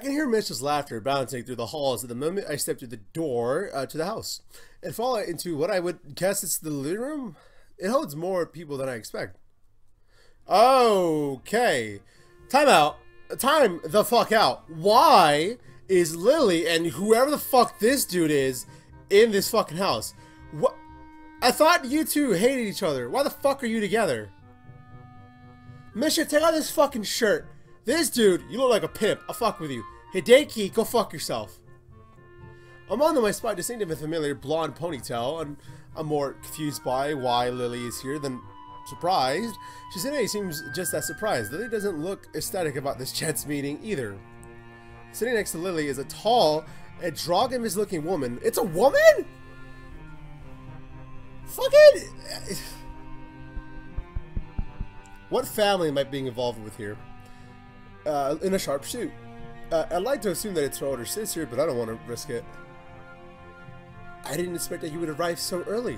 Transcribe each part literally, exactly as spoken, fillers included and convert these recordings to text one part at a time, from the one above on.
can hear Mitch's laughter bouncing through the halls at the moment I step through the door uh, to the house and fall into what I would guess is the living room. It holds more people than I expect. Okay. Time out. Time the fuck out. Why is Lily and whoever the fuck this dude is in this fucking house? What? I thought you two hated each other. Why the fuck are you together? Misha, take out this fucking shirt. This dude, you look like a pimp. I'll fuck with you. Hideki, go fuck yourself. I'm on my spot, distinctive and familiar blonde ponytail, and I'm more confused by why Lily is here than surprised. Shizune seems just as surprised. Lily doesn't look ecstatic about this chance meeting either. Sitting next to Lily is a tall, androgynous looking woman. It's a woman? Fucking... What family am I being involved with here? Uh, in a sharp suit. Uh, I'd like to assume that it's her older sister, but I don't want to risk it. I didn't expect that you would arrive so early.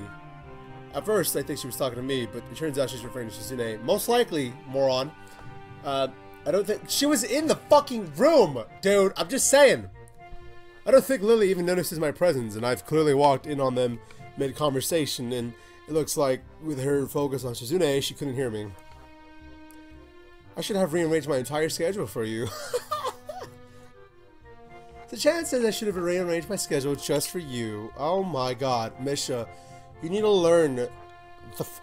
At first, I think she was talking to me, but it turns out she's referring to Shizune. Most likely, moron. Uh, I don't think... She was in the fucking room, dude. I'm just saying. I don't think Lily even notices my presence, and I've clearly walked in on them mid-conversation, and it looks like with her focus on Shizune, she couldn't hear me. I should have rearranged my entire schedule for you. The chance says I should have rearranged my schedule just for you. Oh my god, Misha. You need to learn the f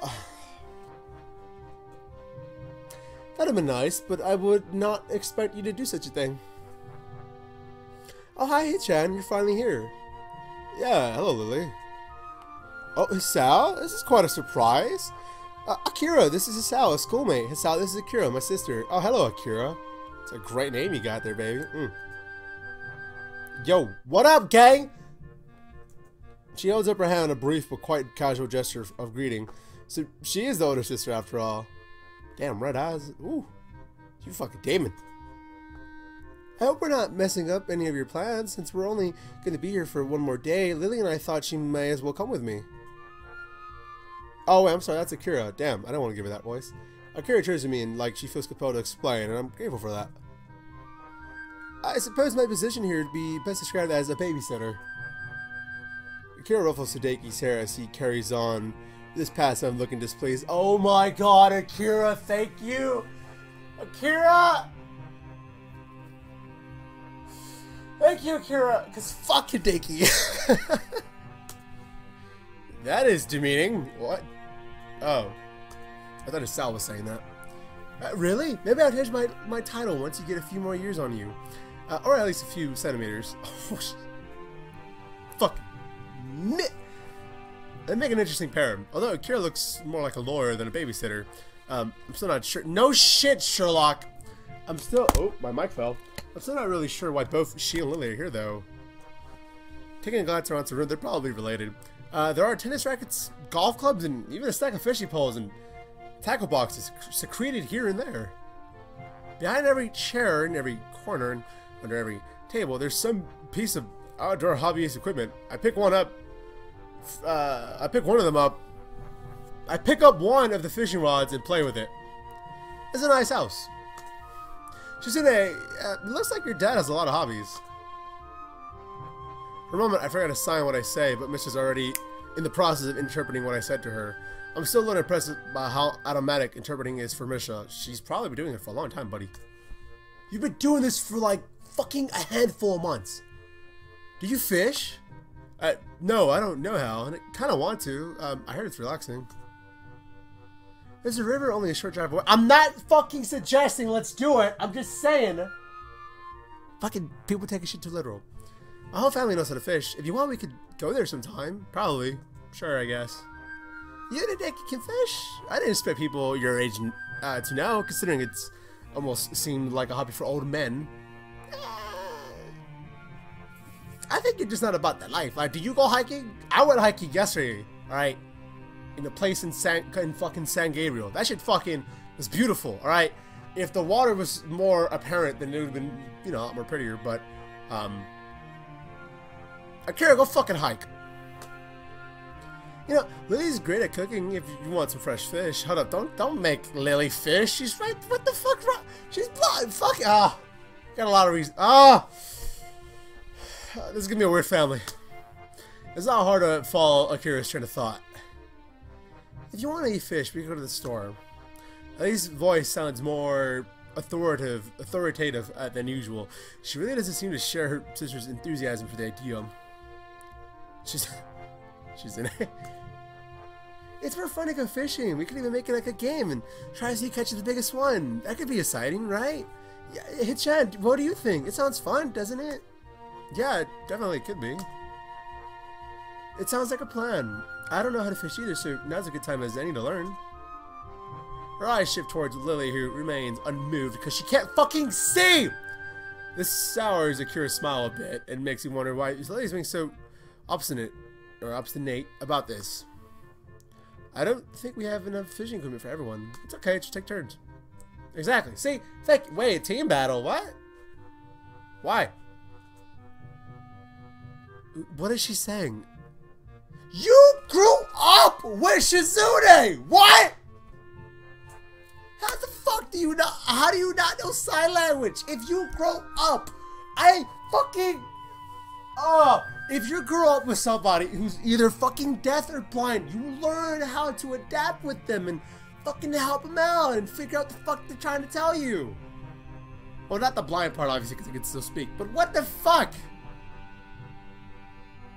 That'd have been nice, but I would not expect you to do such a thing. Oh, hi, Hei-chan. You're finally here. Yeah, hello, Lily. Oh, Hisao? This is quite a surprise. Uh, Akira, this is Hisao, a schoolmate. Hisao, this is Akira, my sister. Oh, hello, Akira. It's a great name you got there, baby. Mm. Yo, what up, gang? She holds up her hand in a brief but quite casual gesture of greeting. So she is the older sister after all. Damn, red eyes. Ooh, you fucking Damon. I hope we're not messing up any of your plans. Since we're only going to be here for one more day, Lily and I thought she may as well come with me. Oh, wait, I'm sorry, that's Akira. Damn, I don't want to give her that voice. Akira turns to me and, like, she feels compelled to explain, and I'm grateful for that. I suppose my position here would be best described as a babysitter. Akira ruffles Hideki's hair as he carries on. This past I'm looking displeased. Oh my god, Akira, thank you! Akira! Thank you, Akira, because fuck Hideki. That is demeaning. What? Oh. I thought Hisao was saying that. Uh, really? Maybe I'll change my, my title once you get a few more years on you. Uh, or at least a few centimeters. Oh, fuck. They make an interesting pair. Although Akira looks more like a lawyer than a babysitter. Um, I'm still not sure. No shit, Sherlock! I'm still... Oh, my mic fell. I'm still not really sure why both she and Lily are here, though. Taking a glance around the room, they're probably related. Uh, there are tennis rackets, golf clubs, and even a stack of fishing poles and tackle boxes secreted here and there. Behind every chair, in every corner, and under every table, there's some piece of outdoor hobbyist equipment. I pick one up. Uh, I pick one of them up. I pick up one of the fishing rods and play with it. It's a nice house. Shizune, uh, looks like your dad has a lot of hobbies. For a moment, I forgot to sign what I say, but Misha's already in the process of interpreting what I said to her. I'm still a little impressed by how automatic interpreting is for Misha. She's probably been doing it for a long time, buddy. You've been doing this for like fucking a handful of months. Do you fish? Uh, no, I don't know how, and I kind of want to. Um, I heard it's relaxing. There's a river only a short drive away. I'm not fucking suggesting let's do it. I'm just saying. Fucking people take shit too literal. My whole family knows how to fish. If you want, we could go there sometime. Probably. Sure, I guess. You and Hideki can fish? I didn't expect people your age uh, to know, considering it's almost seemed like a hobby for old men. Uh, I think you're just not about that life. Like, do you go hiking? I went hiking yesterday, alright? In a place in, San, in fucking San Gabriel. That shit fucking was beautiful, alright? If the water was more apparent, then it would have been, you know, a lot more prettier, but, um... Akira, go fucking hike. You know, Lily's great at cooking if you want some fresh fish. Hold up, don't don't make Lily fish. She's right. What the fuck? She's blind. Fuck. Ah. Got a lot of reasons. Ah! This is gonna be a weird family. It's not hard to follow Akira's train of thought. If you want to eat fish, we can go to the store. Ali's voice sounds more authoritative, authoritative uh, than usual. She really doesn't seem to share her sister's enthusiasm for the idea. She's, she's in it. It's more fun to go fishing. We could even make it like a game and try to see who catches the biggest one. That could be exciting, right? Yeah, Hichan, what do you think? It sounds fun, doesn't it? Yeah, it definitely could be. It sounds like a plan. I don't know how to fish either, so now's a good time as any to learn. Her eyes shift towards Lily, who remains unmoved because she can't fucking see! This sours Akira's smile a bit and makes me wonder why Lily's being so obstinate or obstinate about this. I don't think we have enough fishing equipment for everyone. It's okay, just take turns. Exactly. See? Thank you. Wait, team battle. What? Why? What is she saying? You grew up with Shizune! What? How the fuck do you not? How do you not know sign language? If you grow up, I fucking. Oh. If you grow up with somebody who's either fucking deaf or blind, you learn how to adapt with them and fucking help them out and figure out the fuck they're trying to tell you. Well, not the blind part, obviously, because I can still speak, but what the fuck?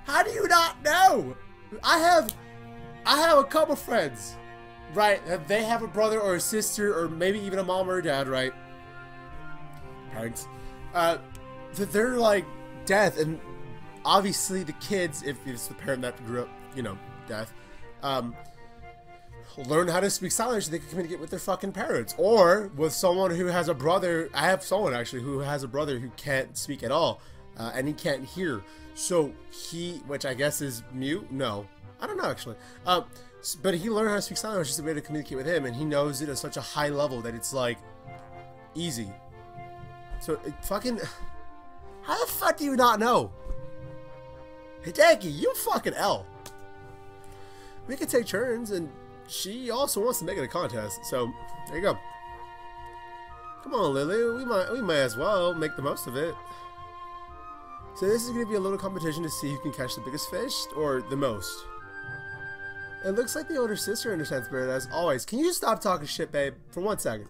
How do you not know? I have, I have a couple friends, right? They have a brother or a sister or maybe even a mom or a dad, right? Parents. Uh, they're like deaf and... Obviously, the kids, if it's the parent that grew up, you know, deaf, um, learn how to speak sign language so they can communicate with their fucking parents. Or with someone who has a brother. I have someone, actually, who has a brother who can't speak at all. Uh, and he can't hear. So he, which I guess is mute? No. I don't know, actually. Uh, but he learned how to speak sign language just a way to communicate with him. And he knows it at such a high level that it's, like, easy. So, it fucking... How the fuck do you not know? Hideki, you fucking L. We can take turns, and she also wants to make it a contest, so there you go. Come on, Lily, we might we might as well make the most of it. So this is going to be a little competition to see who can catch the biggest fish, or the most. It looks like the older sister understands better as always. Can you stop talking shit, babe, for one second?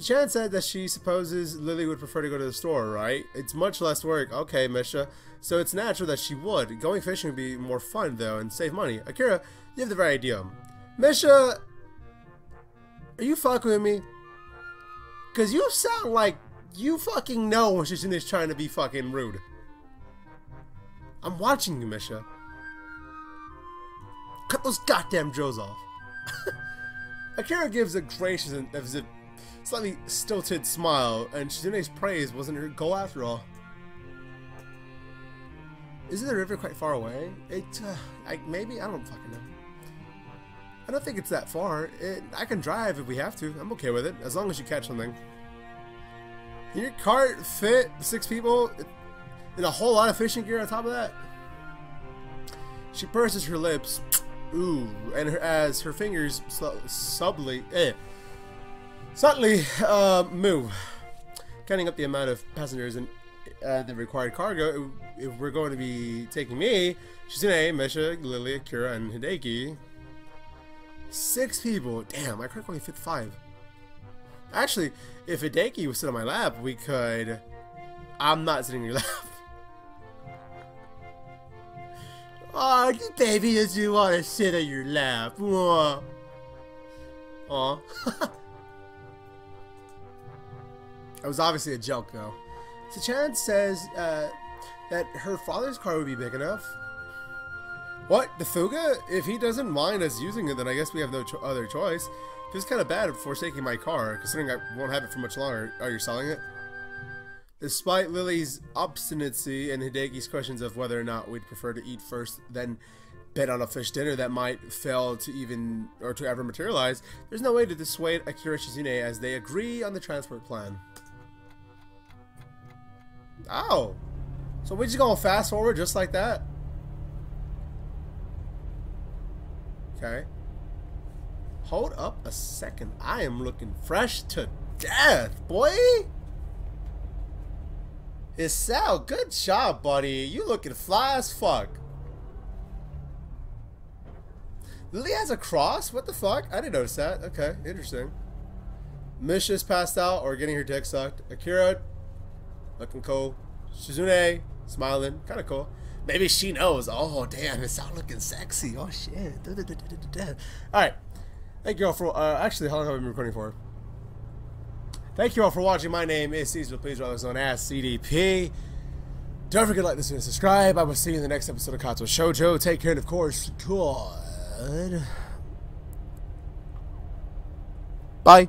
Chan said that she supposes Lily would prefer to go to the store, right? It's much less work. Okay, Misha. So it's natural that she would. Going fishing would be more fun, though, and save money. Akira, you have the right idea. Misha, are you fucking with me? Because you sound like you fucking know when she's in this trying to be fucking rude. I'm watching you, Misha. Cut those goddamn drills off. Akira gives a gracious and as if slightly stilted smile, and Shizune's praise wasn't her goal after all. Isn't the river quite far away? It, uh, I, maybe? I don't fucking know. I don't think it's that far. It, I can drive if we have to. I'm okay with it, as long as you catch something. Can your cart fit six people and a whole lot of fishing gear on top of that? She purses her lips, ooh, and her, as her fingers subtly, eh, Suddenly, uh, move. Counting up the amount of passengers and uh, the required cargo, if we're going to be taking me, Shizune, Misha, Lily, Akira, and Hideki. Six people. Damn, I could only fit five. Actually, if Hideki was sit on my lap, we could... I'm not sitting in your lap. Aw, oh, you baby doesn't want to sit on your lap. Aw. Aw. It was obviously a joke, though. So Chan says uh, that her father's car would be big enough. What? The Fuga? If he doesn't mind us using it, then I guess we have no cho other choice. Feels kind of bad forsaking my car, considering I won't have it for much longer. Are you selling it? Despite Lily's obstinacy and Hideki's questions of whether or not we'd prefer to eat first, then bet on a fish dinner that might fail to even or to ever materialize, there's no way to dissuade Akira Shizune as they agree on the transport plan. Oh, so we're just gonna fast forward just like that? Okay. Hold up a second. I am looking fresh to death, boy. It's Sal, good job, buddy. You looking fly as fuck. Lily has a cross? What the fuck? I didn't notice that. Okay, interesting. Misha's passed out or getting her dick sucked. Akira, looking cool. Shizune, smiling, kind of cool. Maybe she knows. Oh, damn, it's all looking sexy. Oh, shit. Da, da, da, da, da, da. All right. Thank you all for... Uh, actually, how long have I been recording for? Thank you all for watching. My name is Caesar. Please rather known as C D P. Don't forget to like this video and subscribe. I will see you in the next episode of Katawa Shoujo. Take care and, of course, God. Bye.